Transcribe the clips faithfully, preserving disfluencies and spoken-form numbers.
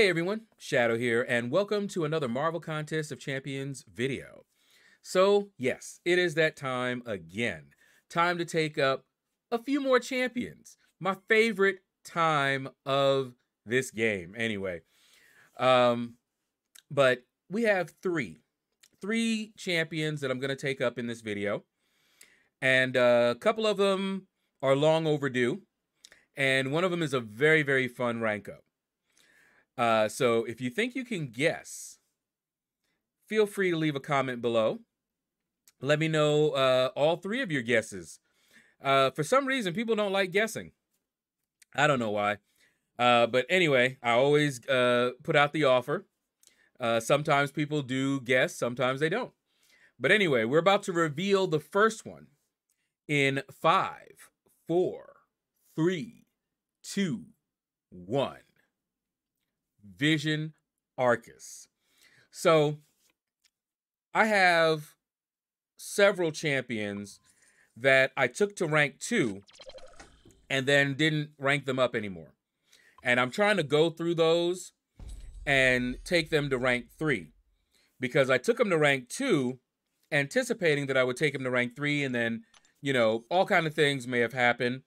Hey everyone, Shadow here, and welcome to another Marvel Contest of Champions video. So yes, it is that time again. Time to take up a few more champions. My favorite time of this game, anyway. Um, but we have three. Three champions that I'm going to take up in this video. And uh, a couple of them are long overdue. And one of them is a very, very fun rank up. Uh, so if you think you can guess, feel free to leave a comment below. Let me know uh, all three of your guesses. Uh, for some reason, people don't like guessing. I don't know why. Uh, but anyway, I always uh, put out the offer. Uh, sometimes people do guess, sometimes they don't. But anyway, we're about to reveal the first one in five, four, three, two, one. Vision Arcus. So I have several champions that I took to rank two and then didn't rank them up anymore. And I'm trying to go through those and take them to rank three because I took them to rank two anticipating that I would take them to rank three, and then, you know, all kinds of things may have happened.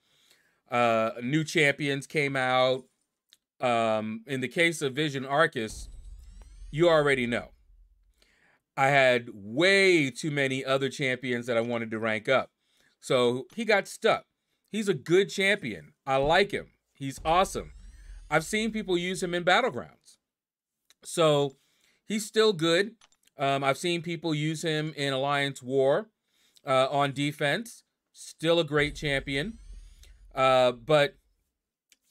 Uh, new champions came out. Um, in the case of Vision Arcus, you already know. I had way too many other champions that I wanted to rank up. So he got stuck. He's a good champion. I like him. He's awesome. I've seen people use him in Battlegrounds. So he's still good. Um, I've seen people use him in Alliance War uh, on defense. Still a great champion. Uh, but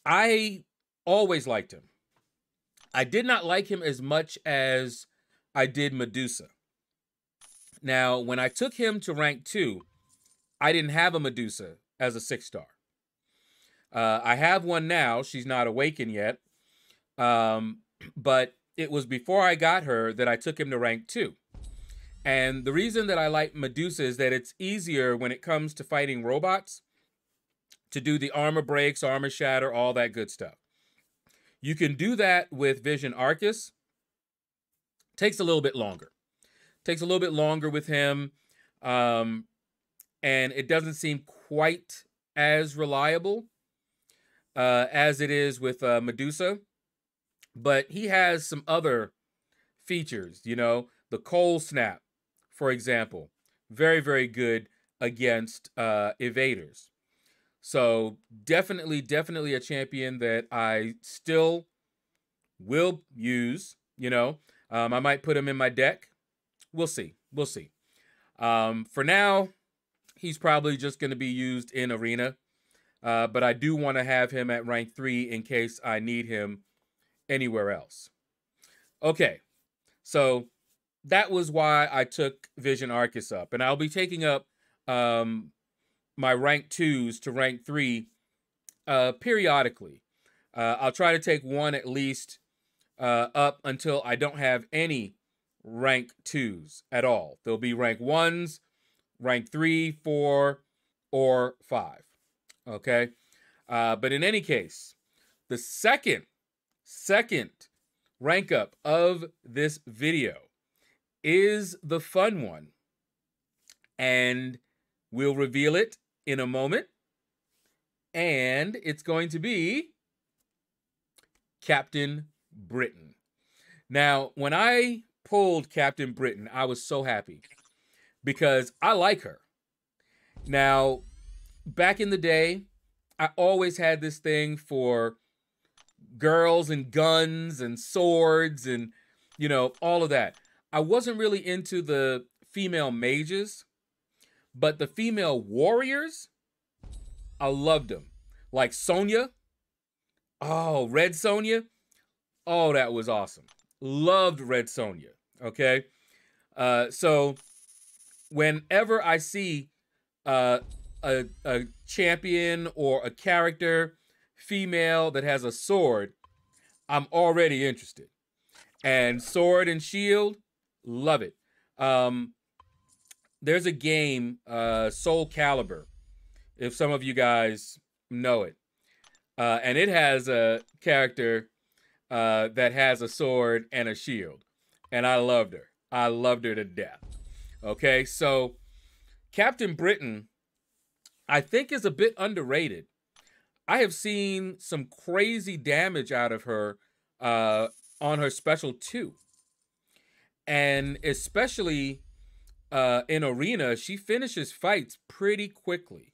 I... always liked him. I did not like him as much as I did Medusa. Now, when I took him to rank two, I didn't have a Medusa as a six-star. Uh, I have one now. She's not awakened yet. Um, but it was before I got her that I took him to rank two. And the reason that I like Medusa is that it's easier when it comes to fighting robots to do the armor breaks, armor shatter, all that good stuff. You can do that with Vision Arcus. Takes a little bit longer. Takes a little bit longer with him. Um, and it doesn't seem quite as reliable uh, as it is with uh, Medusa. But he has some other features, you know. The cold snap, for example. Very, very good against uh, evaders. So definitely, definitely a champion that I still will use, you know. Um, I might put him in my deck. We'll see. We'll see. Um, for now, he's probably just going to be used in Arena. Uh, but I do want to have him at rank three in case I need him anywhere else. Okay. So that was why I took Vision Arcus up. And I'll be taking up... Um, my rank twos to rank three uh, periodically. Uh, I'll try to take one at least uh, up until I don't have any rank twos at all. There'll be rank ones, rank three, four, or five. Okay? Uh, but in any case, the second, second rank up of this video is the fun one. And we'll reveal it in a moment, and it's going to be Captain Britain. Now, when I pulled Captain Britain, I was so happy because I like her. Now, back in the day, I always had this thing for girls and guns and swords and, you know, all of that. I wasn't really into the female mages. But the female warriors, I loved them. Like Sonya. Oh, Red Sonja. Oh, that was awesome. Loved Red Sonja, okay? Uh, so whenever I see uh, a, a champion or a character, female, that has a sword, I'm already interested. And sword and shield, love it. Um... There's a game, uh, Soul Calibur, if some of you guys know it. Uh, and it has a character uh, that has a sword and a shield. And I loved her. I loved her to death. Okay, so Captain Britain, I think, is a bit underrated. I have seen some crazy damage out of her uh, on her special too. And especially uh, in arena, she finishes fights pretty quickly.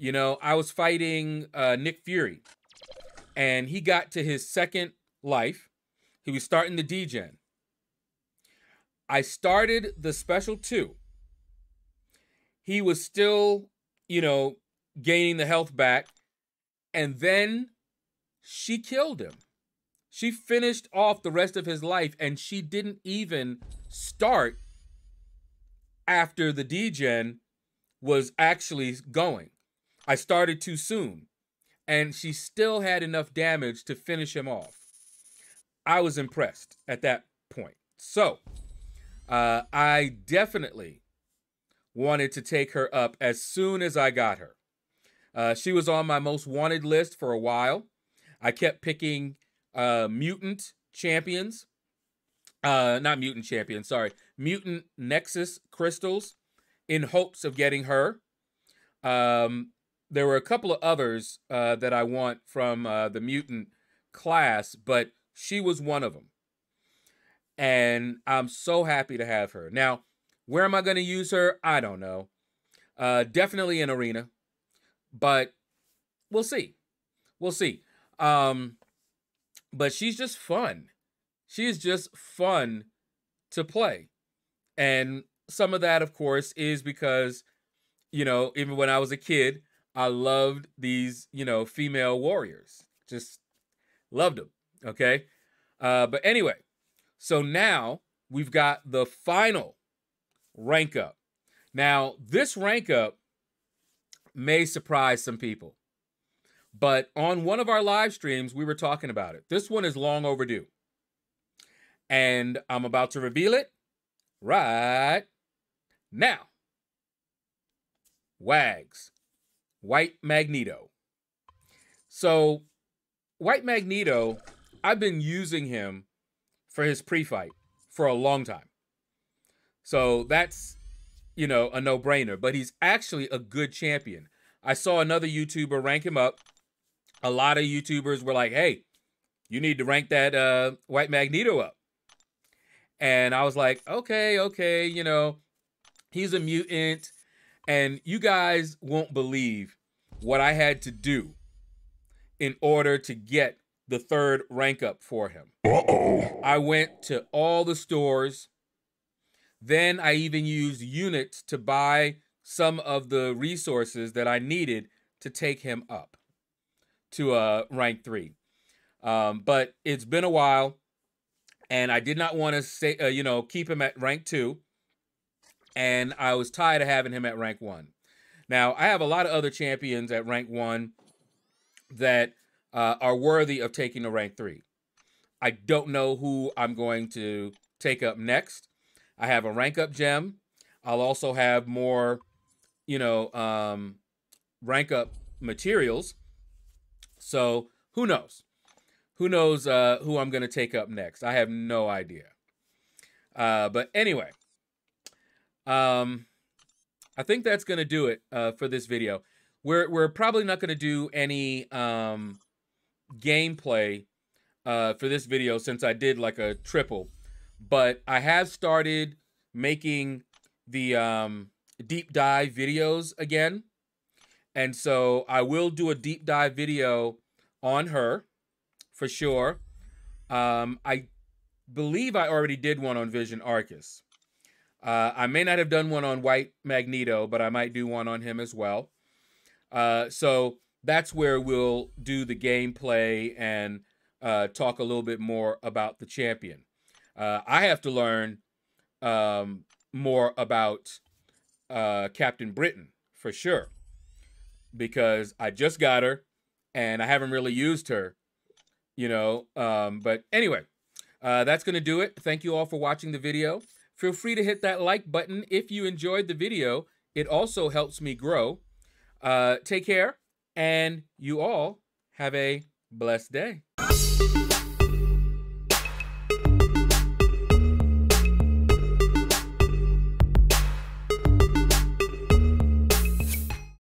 You know, I was fighting uh, Nick Fury, and he got to his second life. He was starting the D gen. I started the special two. He was still, you know, gaining the health back. And then she killed him. She finished off the rest of his life, and she didn't even start after the D gen was actually going. I started too soon, and she still had enough damage to finish him off. I was impressed at that point. So uh, I definitely wanted to take her up as soon as I got her. Uh, she was on my most wanted list for a while. I kept picking uh, mutant champions. Uh, not mutant champions, sorry. Mutant Nexus crystals in hopes of getting her. Um, there were a couple of others uh, that I want from uh, the mutant class, but she was one of them. And I'm so happy to have her. Now, where am I going to use her? I don't know. Uh, definitely in arena. But we'll see. We'll see. Um, but she's just fun. She is just fun to play. And some of that, of course, is because, you know, even when I was a kid, I loved these, you know, female warriors. Just loved them, okay? Uh, but anyway, so now we've got the final rank up. Now, this rank up may surprise some people. But on one of our live streams, we were talking about it. This one is long overdue. And I'm about to reveal it right now. Wags, White Magneto. So White Magneto, I've been using him for his pre-fight for a long time. So that's, you know, a no-brainer, but he's actually a good champion. I saw another YouTuber rank him up. A lot of YouTubers were like, hey, you need to rank that uh, White Magneto up. And I was like, okay, okay, you know, he's a mutant. And you guys won't believe what I had to do in order to get the third rank up for him. Uh-oh. I went to all the stores. Then I even used units to buy some of the resources that I needed to take him up to uh, rank three. Um, but it's been a while, and I did not want to say, uh, you know, keep him at rank two. And I was tired of having him at rank one. Now, I have a lot of other champions at rank one that uh, are worthy of taking to rank three. I don't know who I'm going to take up next. I have a rank up gem. I'll also have more, you know, um, rank up materials. So who knows? Who knows uh, who I'm going to take up next? I have no idea. Uh, but anyway, um, I think that's going to do it uh, for this video. We're, we're probably not going to do any um, gameplay uh, for this video since I did like a triple. But I have started making the um, deep dive videos again. And so I will do a deep dive video on her for sure. Um, I believe I already did one on Vision Arcus. Uh, I may not have done one on White Magneto, but I might do one on him as well. Uh, so that's where we'll do the gameplay and uh, talk a little bit more about the champion. Uh, I have to learn um, more about uh, Captain Britain for sure, because I just got her and I haven't really used her, you know. Um, but anyway, uh, that's going to do it. Thank you all for watching the video. Feel free to hit that like button if you enjoyed the video. It also helps me grow. Uh, take care, and you all have a blessed day.